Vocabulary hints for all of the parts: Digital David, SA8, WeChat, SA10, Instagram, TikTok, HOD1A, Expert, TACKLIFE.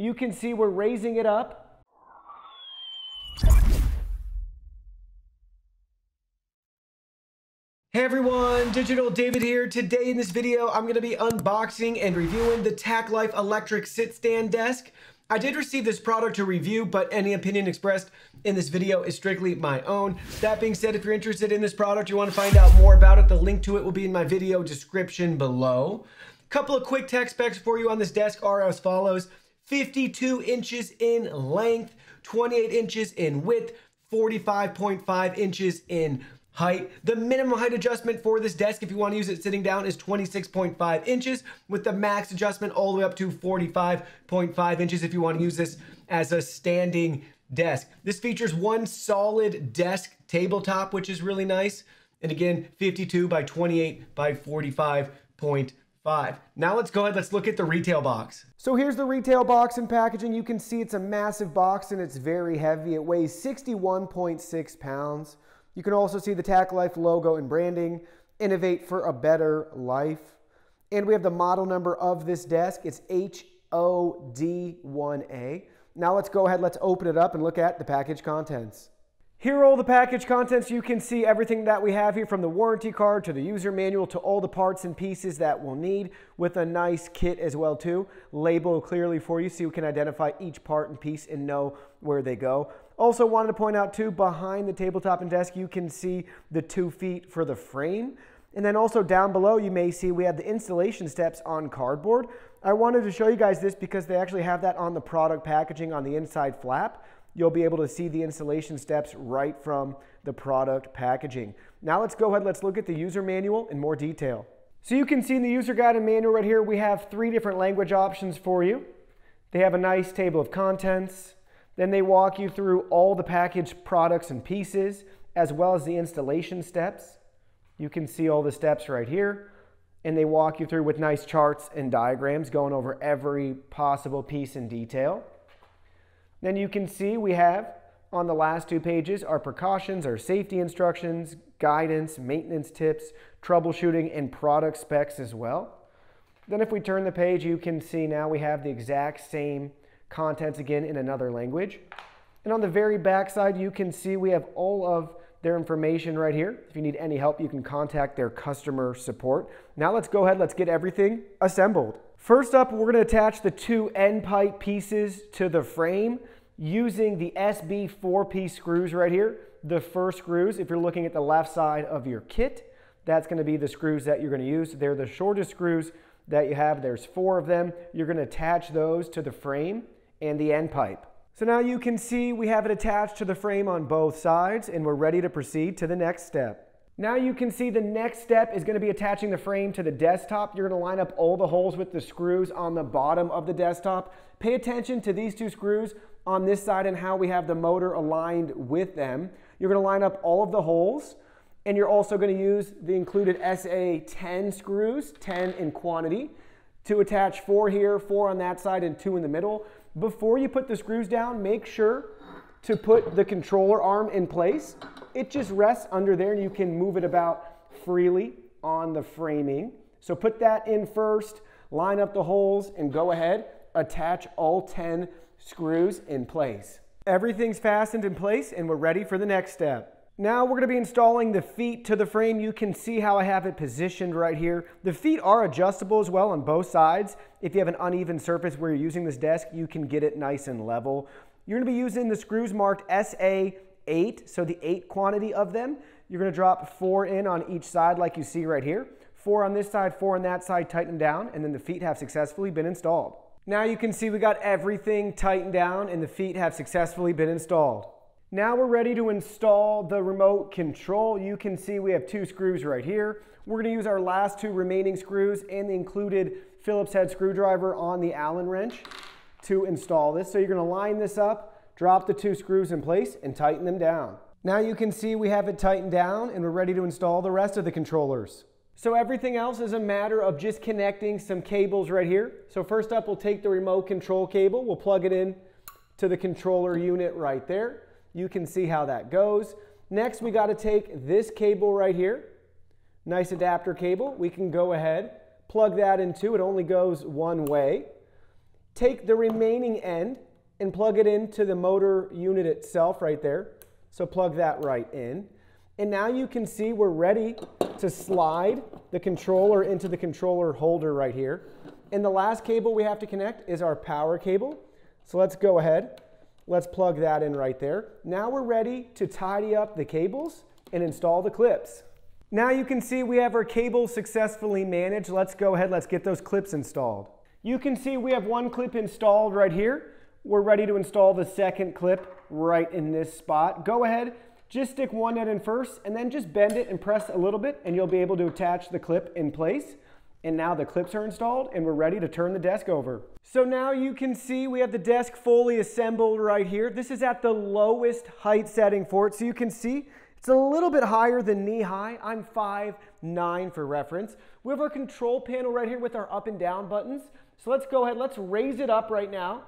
You can see we're raising it up. Hey everyone, Digital David here. Today in this video, I'm gonna be unboxing and reviewing the TACKLIFE electric sit stand desk. I did receive this product to review, but any opinion expressed in this video is strictly my own. That being said, if you're interested in this product, you want to find out more about it, the link to it will be in my video description below. Couple of quick tech specs for you on this desk are as follows: 52 inches in length, 28 inches in width, 45.5 inches in height. The minimum height adjustment for this desk, if you want to use it sitting down, is 26.5 inches, with the max adjustment all the way up to 45.5 inches if you want to use this as a standing desk. This features one solid desk tabletop, which is really nice. And again, 52 by 28 by 45.5. Now let's go ahead, let's look at the retail box. So here's the retail box and packaging. You can see it's a massive box and it's very heavy. It weighs 61.6 pounds. You can also see the TACKLIFE logo and branding, Innovate for a Better Life. And we have the model number of this desk. It's HOD1A. Now let's go ahead, let's open it up and look at the package contents. Here are all the package contents. You can see everything that we have here, from the warranty card to the user manual to all the parts and pieces that we'll need, with a nice kit as well too. Label clearly for you so you can identify each part and piece and know where they go. Also wanted to point out too, behind the tabletop and desk, you can see the 2 feet for the frame. And then also down below, you may see we have the installation steps on cardboard. I wanted to show you guys this because they actually have that on the product packaging on the inside flap. You'll be able to see the installation steps right from the product packaging. Now let's go ahead, let's look at the user manual in more detail. So you can see in the user guide and manual right here, we have 3 different language options for you. They have a nice table of contents. Then they walk you through all the packaged products and pieces, as well as the installation steps. You can see all the steps right here. And they walk you through with nice charts and diagrams going over every possible piece in detail. Then you can see we have on the last 2 pages our precautions, our safety instructions, guidance, maintenance tips, troubleshooting, and product specs as well. Then if we turn the page, you can see now we have the exact same contents again in another language. And on the very back side, you can see we have all of their information right here. If you need any help, you can contact their customer support. Now let's go ahead, let's get everything assembled. First up, we're gonna attach the 2 end pipe pieces to the frame using the SB 4-piece screws right here. The first screws, if you're looking at the left side of your kit, that's gonna be the screws that you're gonna use. They're the shortest screws that you have. There's 4 of them. You're gonna attach those to the frame and the end pipe. So now you can see we have it attached to the frame on both sides, and we're ready to proceed to the next step. Now you can see the next step is going to be attaching the frame to the desktop. You're going to line up all the holes with the screws on the bottom of the desktop. Pay attention to these 2 screws on this side and how we have the motor aligned with them. You're going to line up all of the holes, and you're also going to use the included SA10 screws, 10 in quantity, to attach 4 here, 4 on that side, and 2 in the middle. Before you put the screws down, make sure to put the controller arm in place. It just rests under there and you can move it about freely on the framing. So put that in first, line up the holes, and go ahead, attach all 10 screws in place. Everything's fastened in place and we're ready for the next step. Now we're gonna be installing the feet to the frame. You can see how I have it positioned right here. The feet are adjustable as well on both sides. If you have an uneven surface where you're using this desk, you can get it nice and level. You're gonna be using the screws marked SA8, so the 8 quantity of them. You're gonna drop 4 in on each side like you see right here. 4 on this side, 4 on that side, tighten down, and then the feet have successfully been installed. Now you can see we got everything tightened down and the feet have successfully been installed. Now we're ready to install the remote control. You can see we have 2 screws right here. We're gonna use our last 2 remaining screws and the included Phillips head screwdriver on the Allen wrench to install this. So you're gonna line this up, drop the 2 screws in place, and tighten them down. Now you can see we have it tightened down and we're ready to install the rest of the controllers. So everything else is a matter of just connecting some cables right here. So first up, we'll take the remote control cable, we'll plug it in to the controller unit right there. You can see how that goes. Next, we gotta take this cable right here, nice adapter cable. We can go ahead, plug that in too. It only goes one way. Take the remaining end and plug it into the motor unit itself right there. So plug that right in. And now you can see we're ready to slide the controller into the controller holder right here. And the last cable we have to connect is our power cable. So let's go ahead. Let's plug that in right there. Now we're ready to tidy up the cables and install the clips. Now you can see we have our cables successfully managed. Let's go ahead, let's get those clips installed. You can see we have one clip installed right here. We're ready to install the second clip right in this spot. Go ahead, just stick one end in first and then just bend it and press a little bit and you'll be able to attach the clip in place. And now the clips are installed and we're ready to turn the desk over. So now you can see we have the desk fully assembled right here. This is at the lowest height setting for it. So you can see it's a little bit higher than knee high. I'm 5'9" for reference. We have our control panel right here with our up and down buttons. So let's go ahead, let's raise it up right now.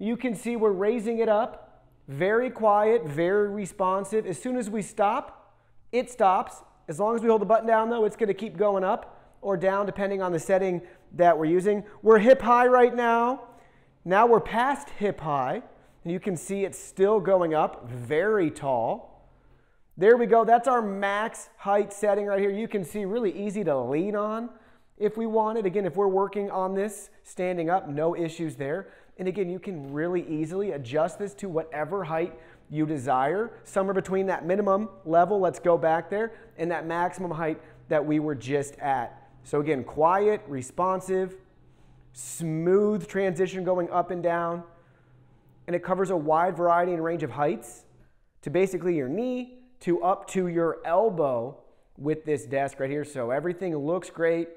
You can see we're raising it up. Very quiet, very responsive. As soon as we stop, it stops. As long as we hold the button down though, it's gonna keep going up or down depending on the setting that we're using. We're hip high right now. Now we're past hip high. And you can see it's still going up, very tall. There we go, that's our max height setting right here. You can see really easy to lean on if we wanted. Again, if we're working on this standing up, no issues there. And again, you can really easily adjust this to whatever height you desire. Somewhere between that minimum level, let's go back there, and that maximum height that we were just at. So again, quiet, responsive, smooth transition going up and down. And it covers a wide variety and range of heights to basically your knee to up to your elbow with this desk right here. So everything looks great.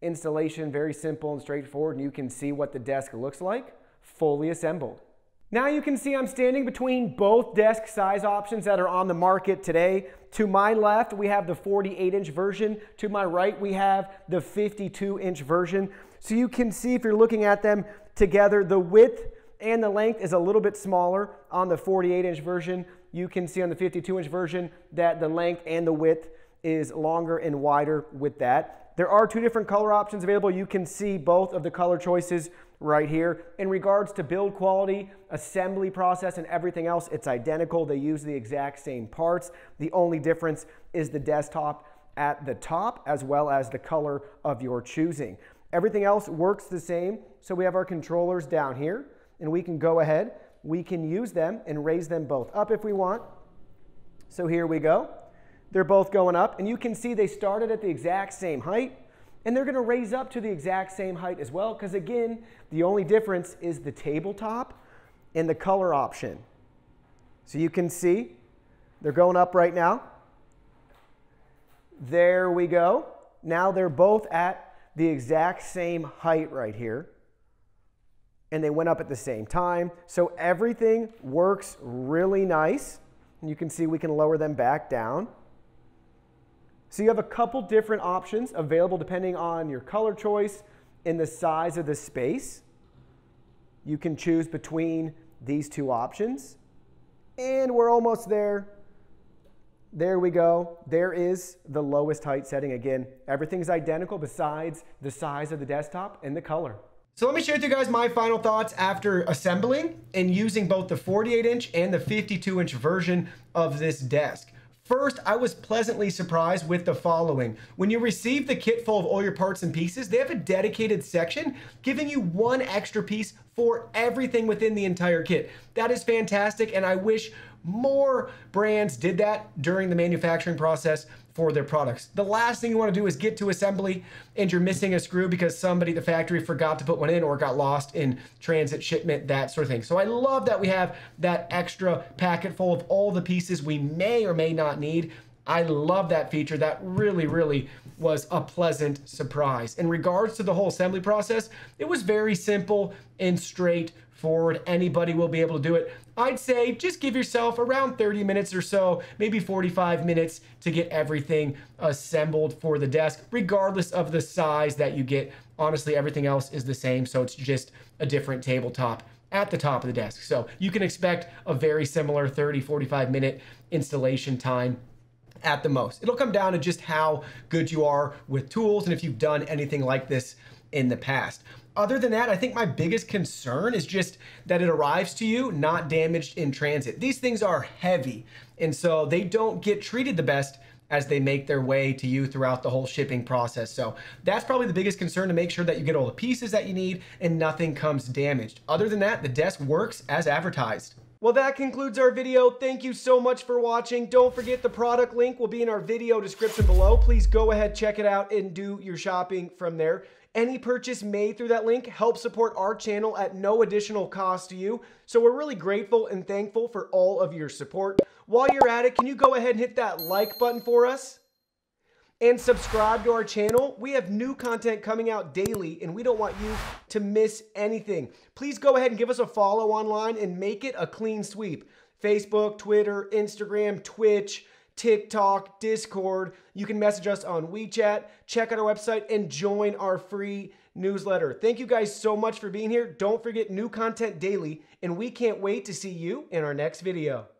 Installation, very simple and straightforward. And you can see what the desk looks like, fully assembled. Now you can see I'm standing between both desk size options that are on the market today. To my left, we have the 48-inch version. To my right, we have the 52-inch version. So you can see if you're looking at them together, the width and the length is a little bit smaller on the 48-inch version. You can see on the 52-inch version that the length and the width is longer and wider with that. There are two different color options available. You can see both of the color choices right here. In regards to build quality, assembly process, and everything else, it's identical. They use the exact same parts. The only difference is the desktop at the top as well as the color of your choosing. Everything else works the same. So we have our controllers down here and we can go ahead. We can use them and raise them both up if we want. So here we go. They're both going up and you can see they started at the exact same height. And they're gonna raise up to the exact same height as well, because again, the only difference is the tabletop and the color option. So you can see they're going up right now. There we go. Now they're both at the exact same height right here. And they went up at the same time. So everything works really nice. And you can see we can lower them back down. So you have a couple different options available depending on your color choice and the size of the space. You can choose between these two options. And we're almost there. There we go. There is the lowest height setting. Again, everything's identical besides the size of the desktop and the color. So let me share with you guys my final thoughts after assembling and using both the 48-inch and the 52-inch version of this desk. First, I was pleasantly surprised with the following. When you receive the kit full of all your parts and pieces, they have a dedicated section giving you one extra piece for everything within the entire kit. That is fantastic, and I wish more brands did that during the manufacturing process for their products. The last thing you want to do is get to assembly and you're missing a screw because somebody at the factory forgot to put one in or got lost in transit, shipment, that sort of thing. So I love that we have that extra packet full of all the pieces we may or may not need. I love that feature. That really, really was a pleasant surprise. In regards to the whole assembly process, it was very simple and straightforward. Anybody will be able to do it. I'd say just give yourself around 30 minutes or so, maybe 45 minutes to get everything assembled for the desk, regardless of the size that you get. Honestly, everything else is the same, so it's just a different tabletop at the top of the desk. So you can expect a very similar 30, 45-minute installation time at the most. It'll come down to just how good you are with tools and if you've done anything like this in the past. Other than that, I think my biggest concern is just that it arrives to you not damaged in transit. These things are heavy, and so they don't get treated the best as they make their way to you throughout the whole shipping process. So that's probably the biggest concern, to make sure that you get all the pieces that you need and nothing comes damaged. Other than that, the desk works as advertised. Well, that concludes our video. Thank you so much for watching. Don't forget the product link will be in our video description below. Please go ahead, check it out, and do your shopping from there. Any purchase made through that link helps support our channel at no additional cost to you. So we're really grateful and thankful for all of your support. While you're at it, can you go ahead and hit that like button for us? And subscribe to our channel. We have new content coming out daily, and we don't want you to miss anything. Please go ahead and give us a follow online and make it a clean sweep. Facebook, Twitter, Instagram, Twitch, TikTok, Discord. You can message us on WeChat. Check out our website and join our free newsletter. Thank you guys so much for being here. Don't forget, new content daily, and we can't wait to see you in our next video.